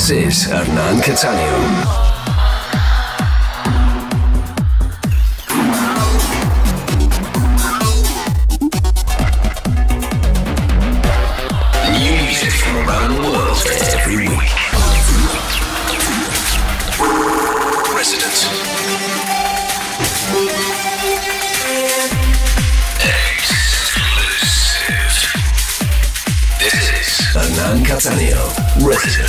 This is Hernán Cattáneo. Hernán Cattáneo, Residence.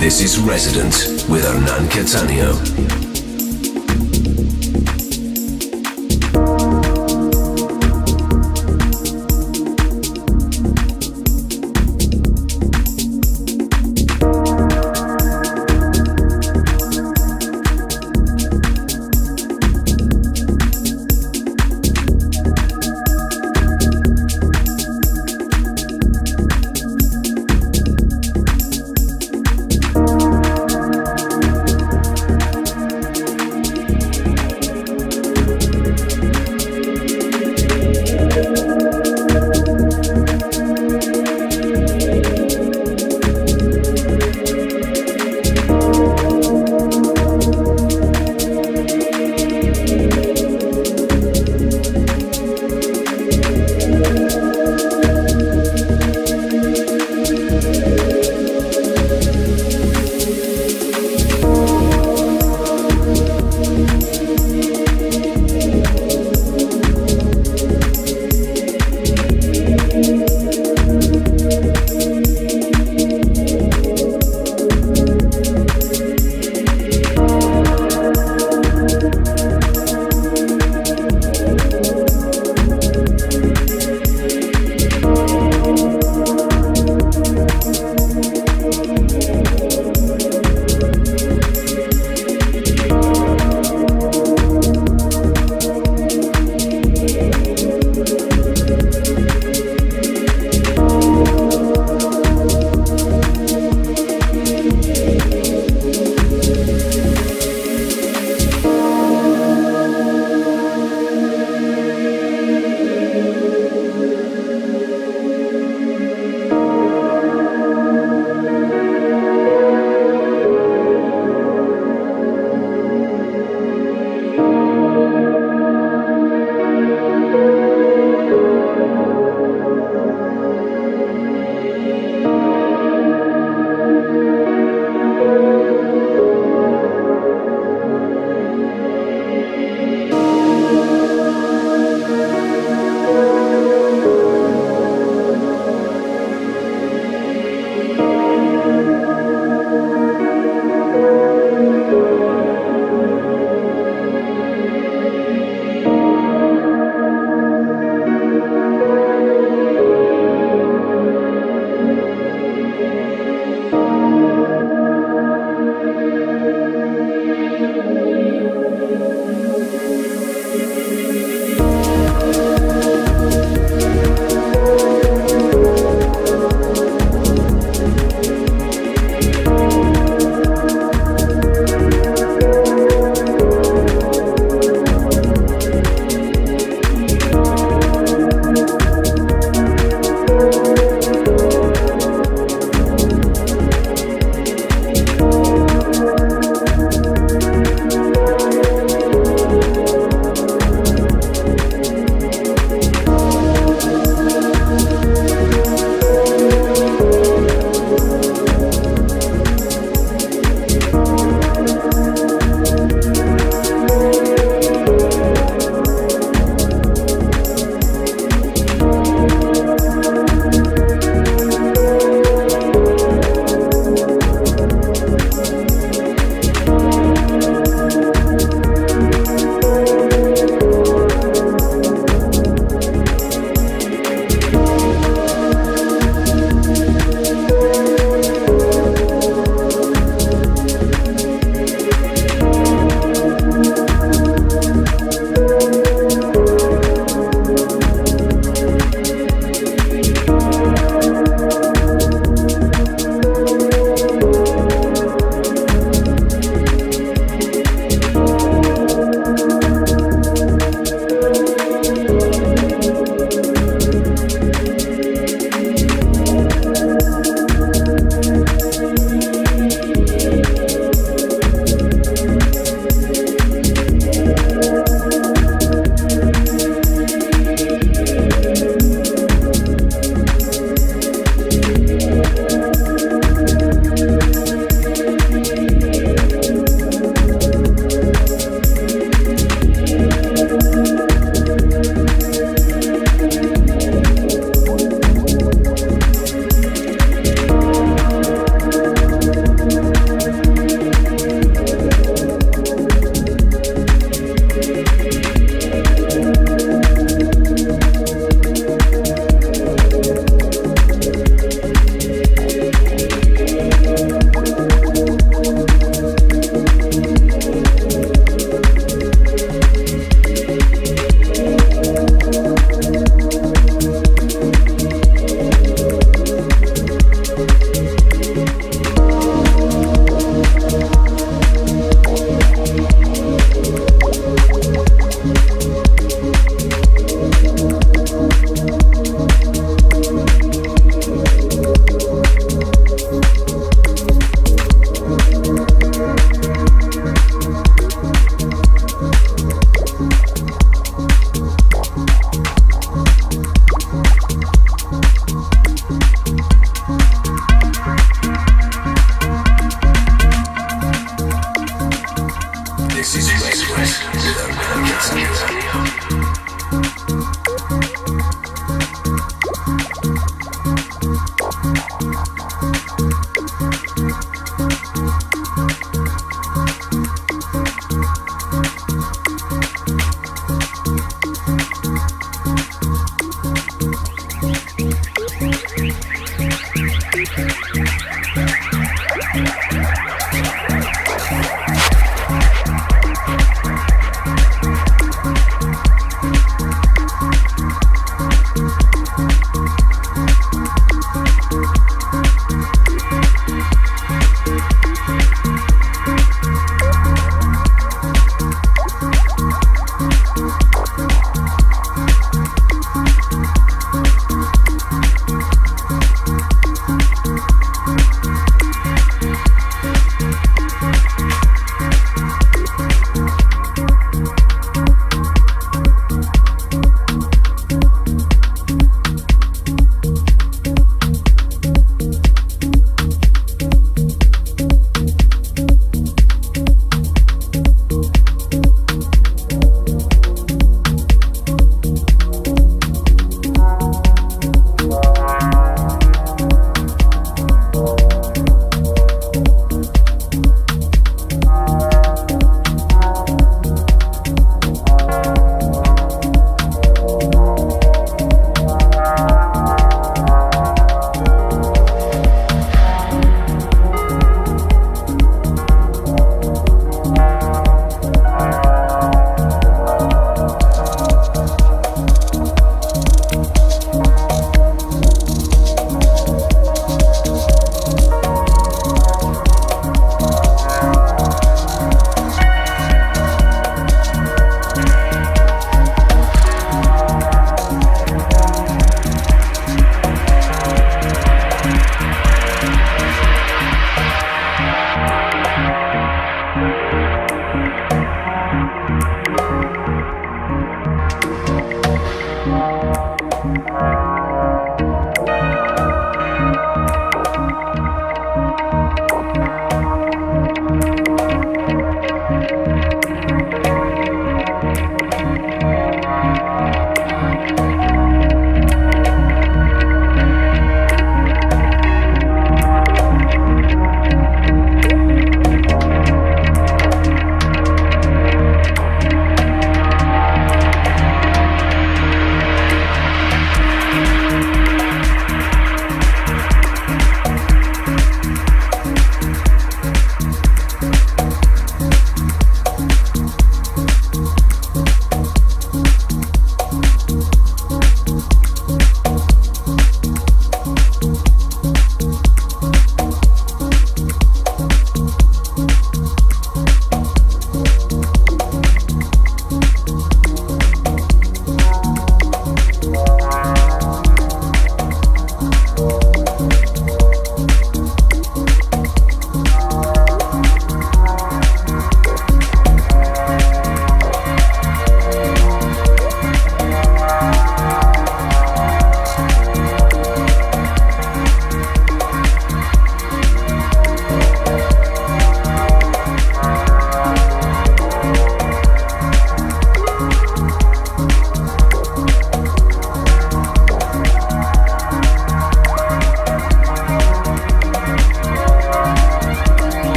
This is Resident with Hernán Cattáneo.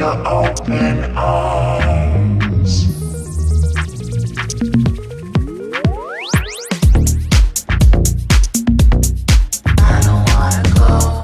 your open arms. I don't wanna go.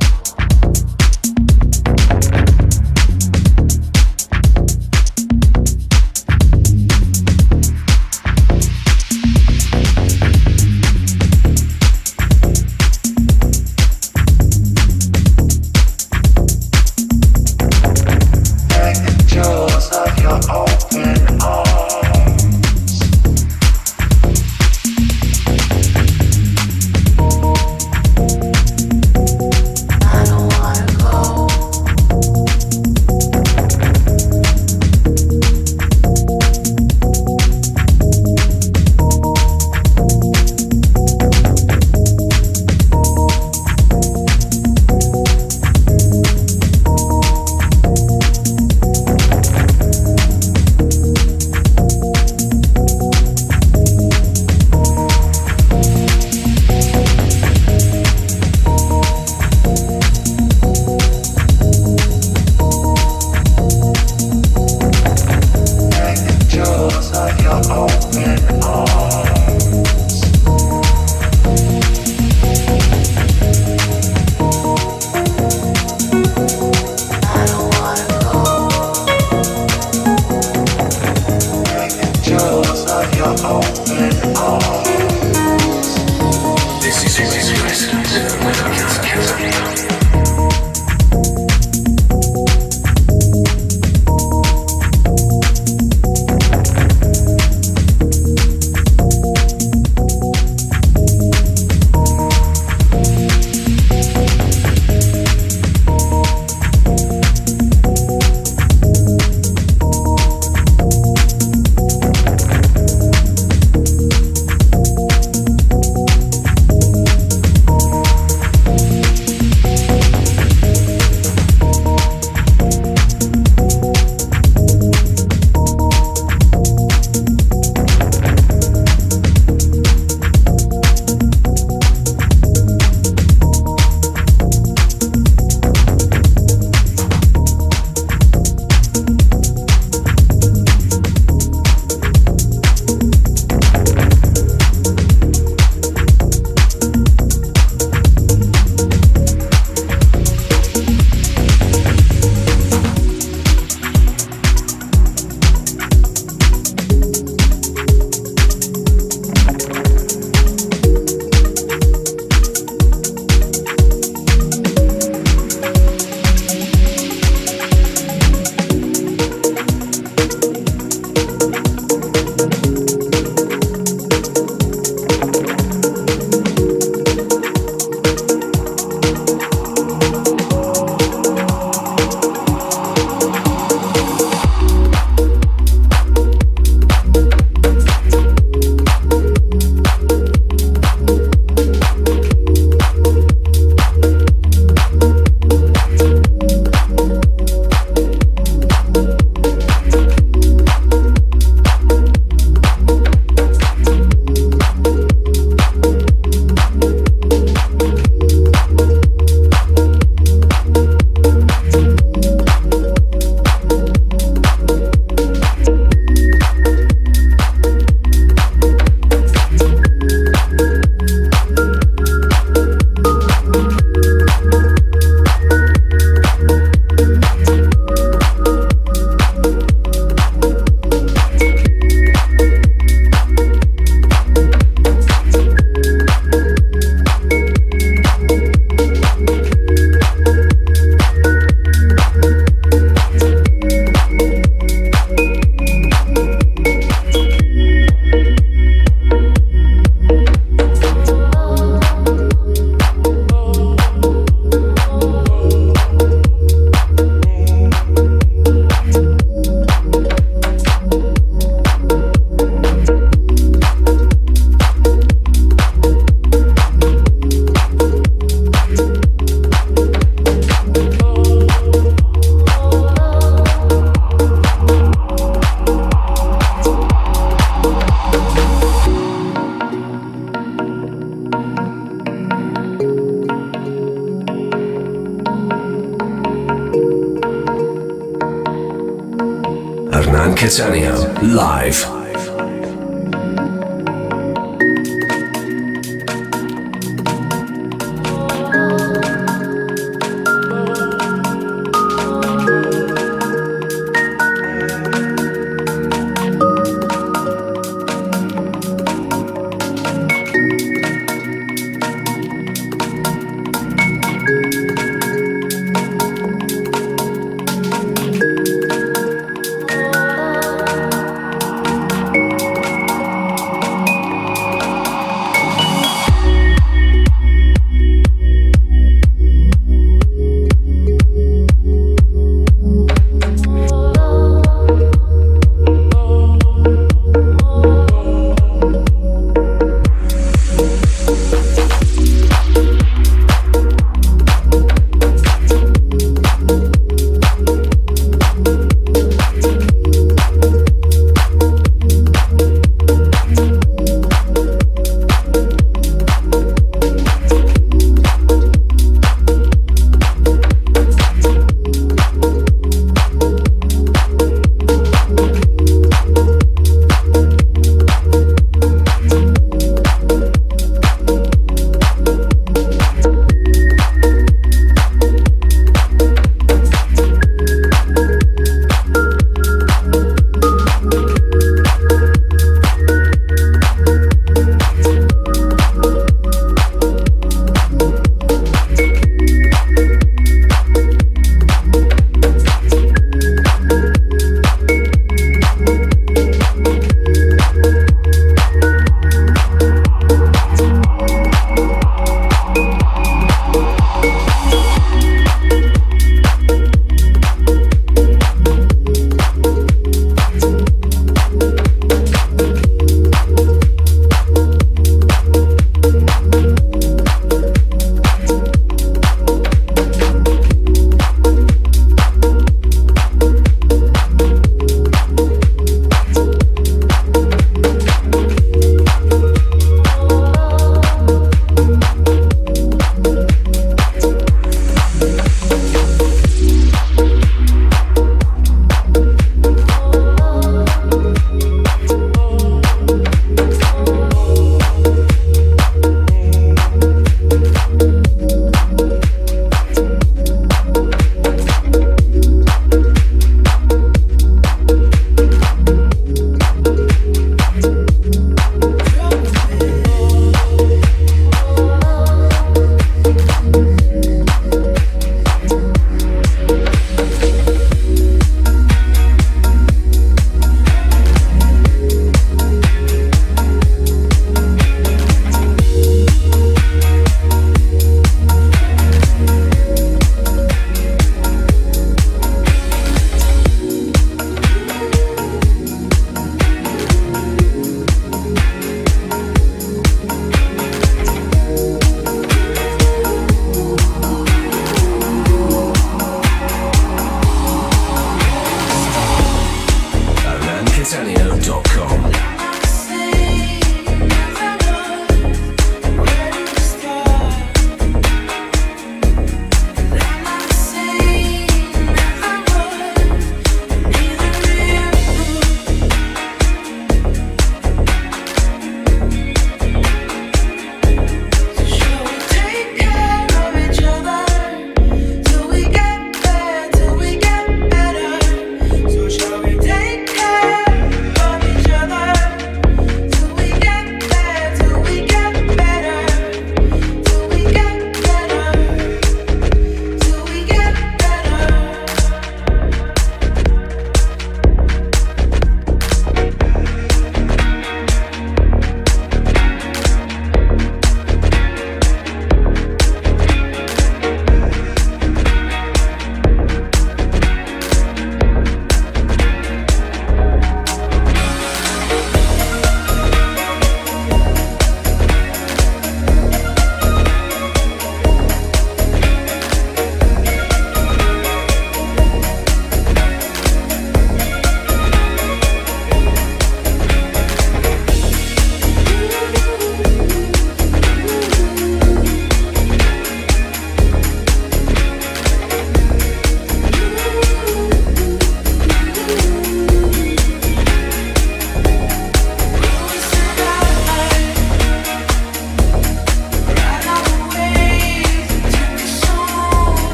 Cattáneo live.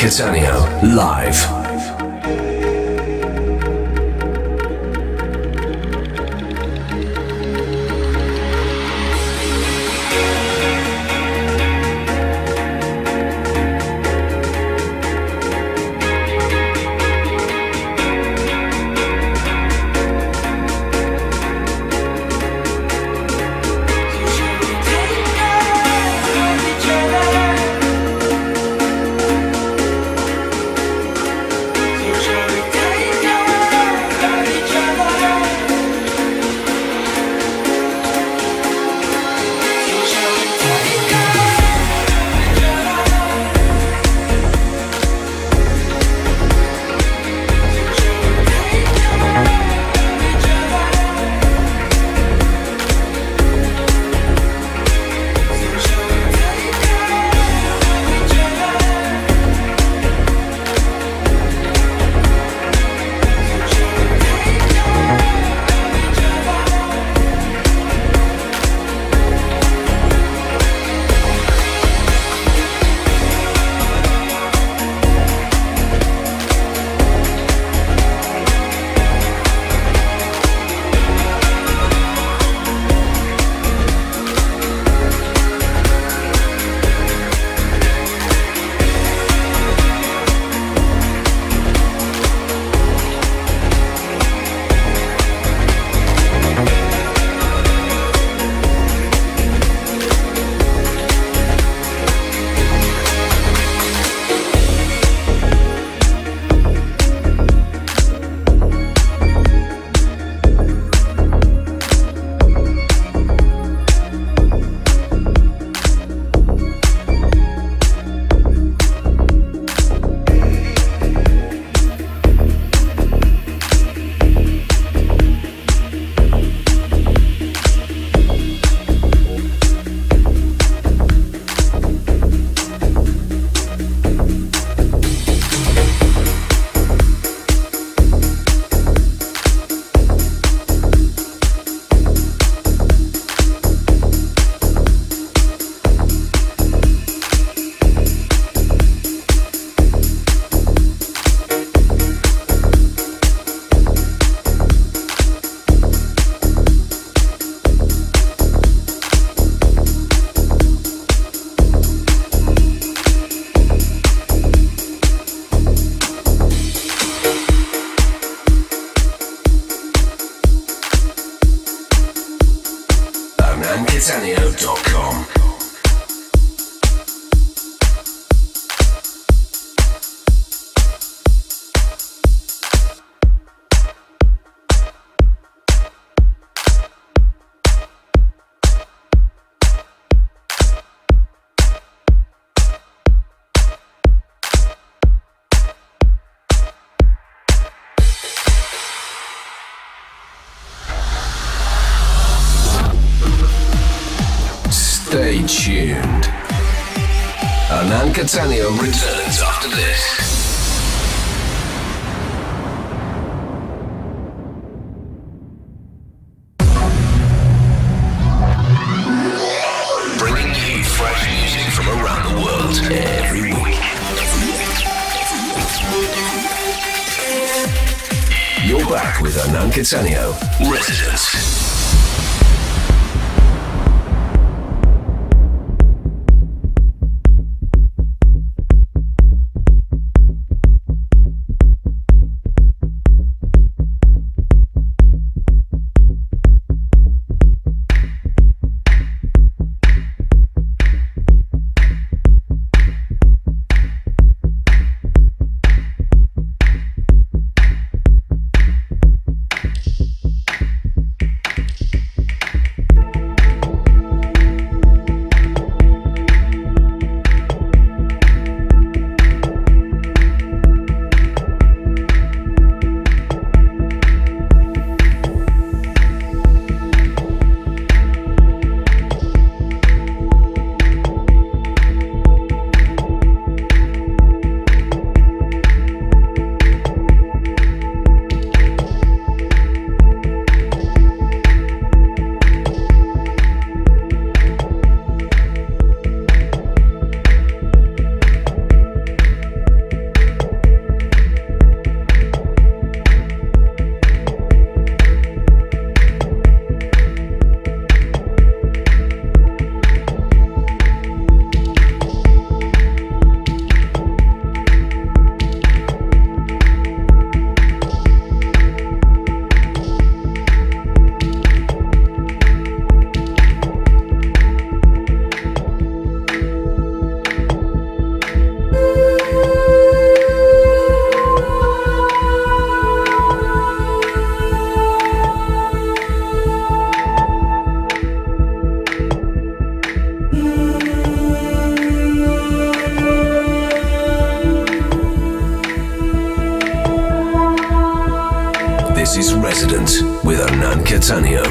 Cattáneo live. Hernáncattáneo.com Stay tuned. Hernán Cattáneo returns after this. Bringing you fresh music from around the world every week. You're back with Hernán Cattáneo, Residence. Accidents with Hernán Cattáneo.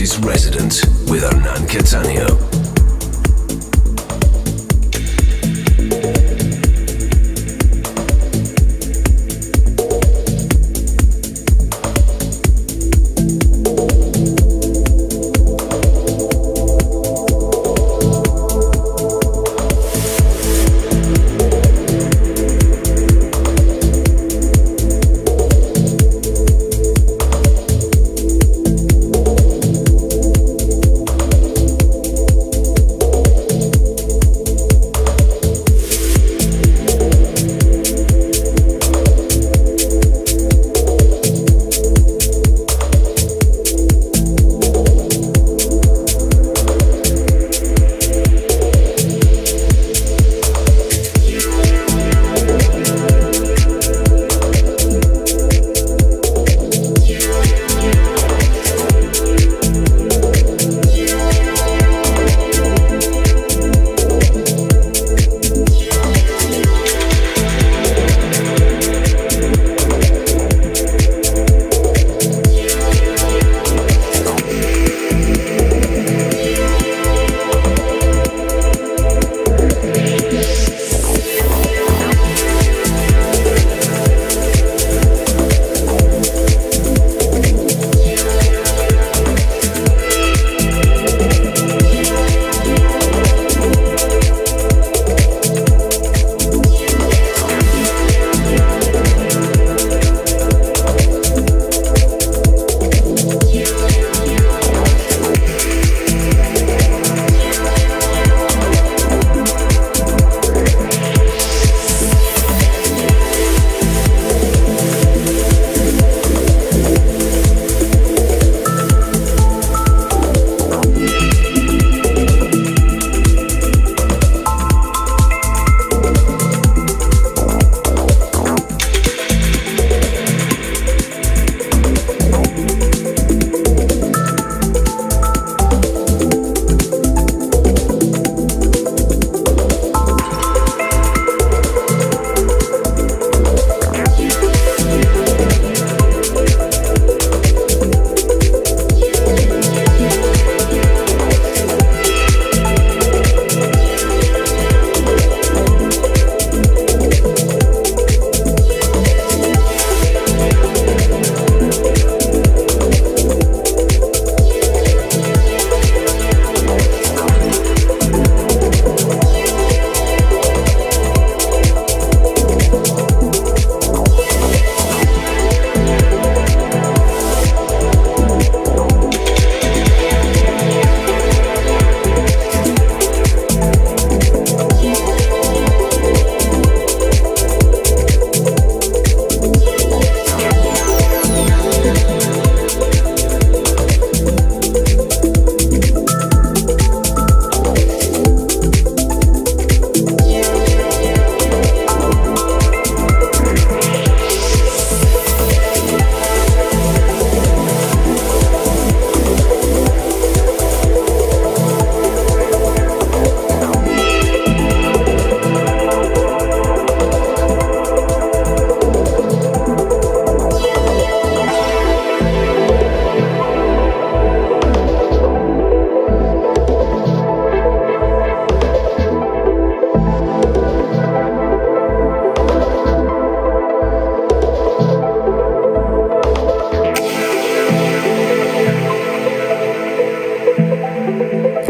This is Resident with Hernán Cattáneo.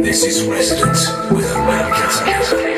This is Resident with Hernán Cattáneo.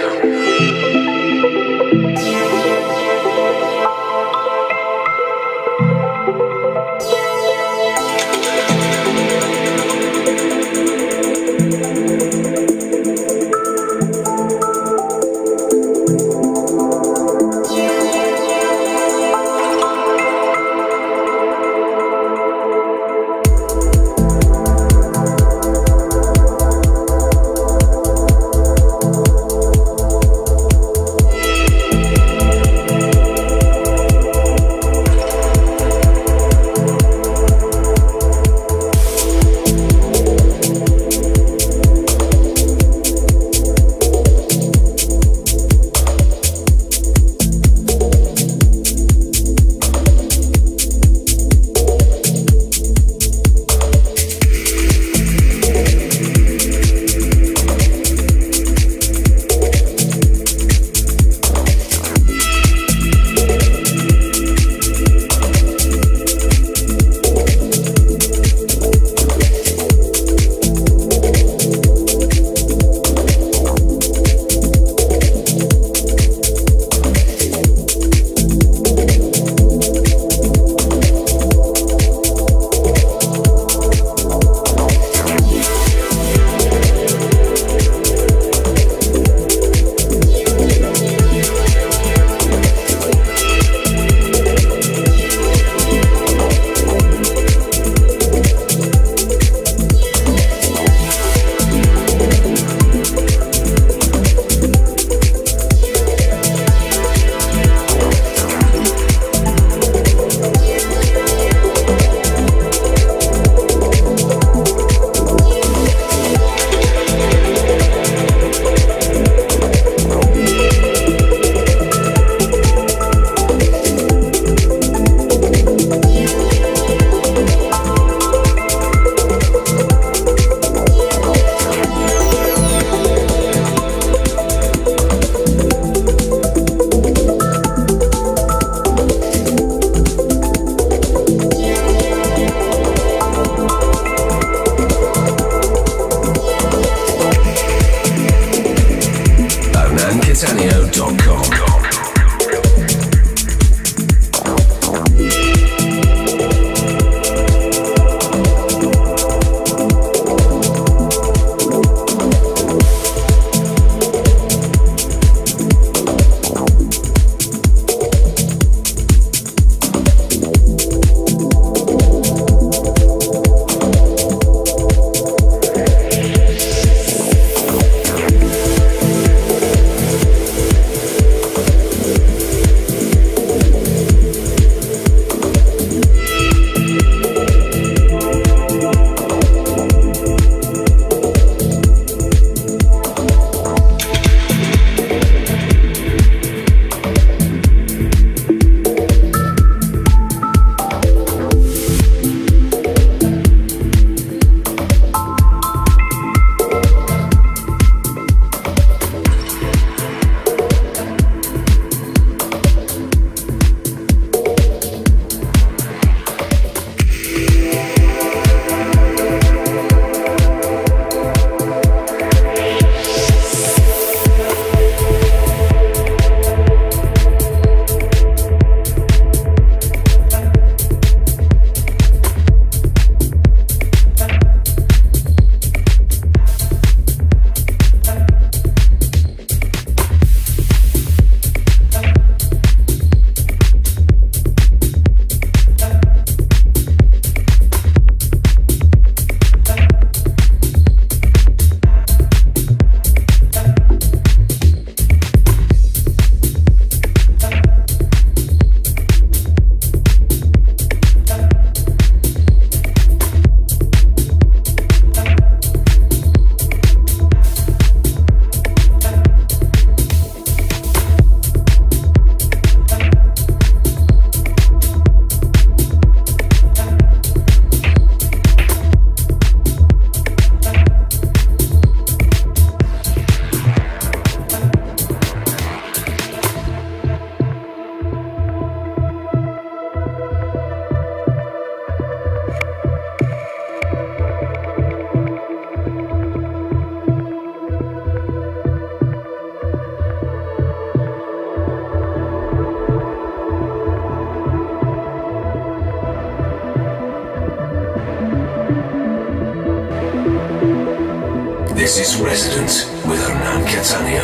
Cattáneo.com. This is Residence with Hernán Cattáneo.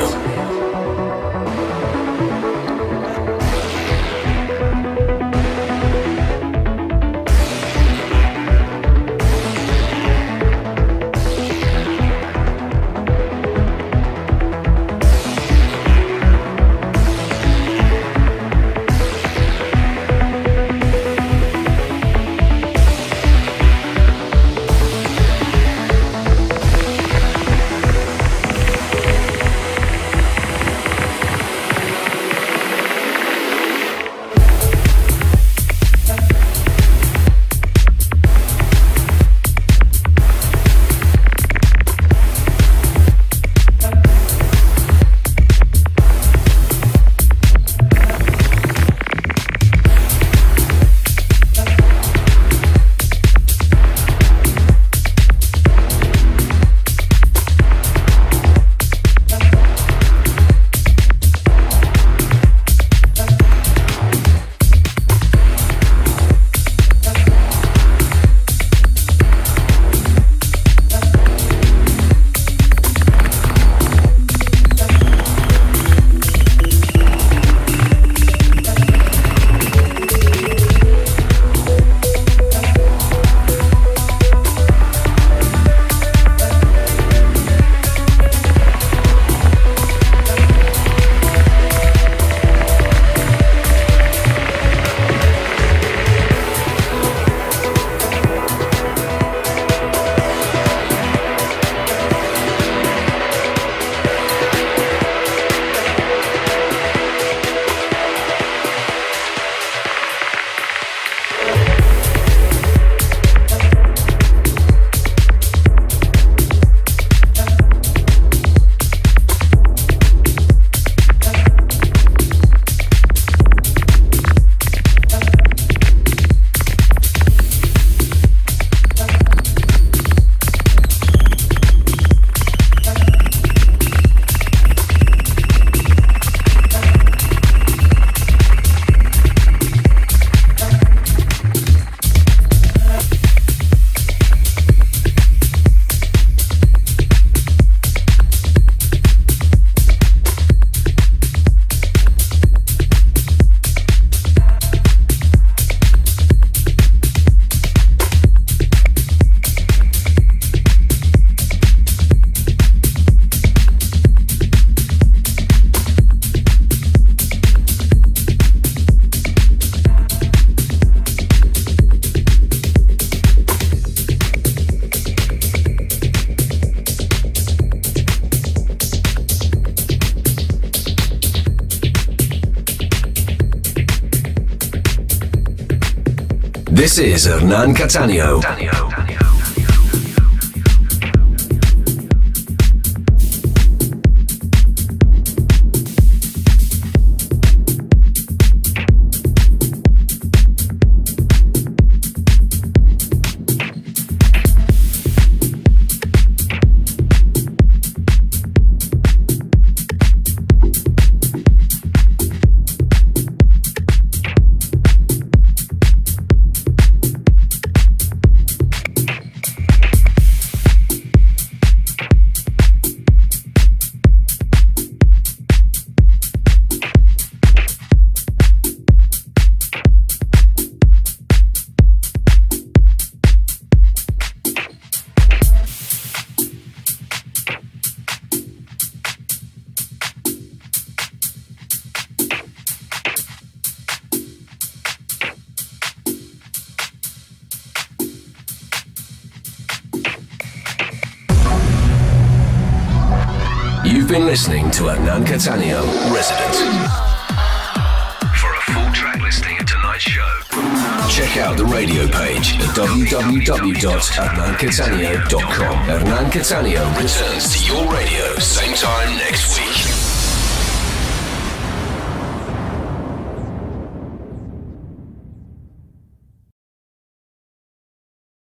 This is Hernán Cattáneo. You've been listening to Hernán Cattáneo, Resident. For a full track listing of tonight's show, check out the radio page at www.hernancattáneo.com. Hernán Cattáneo returns to your radio soon.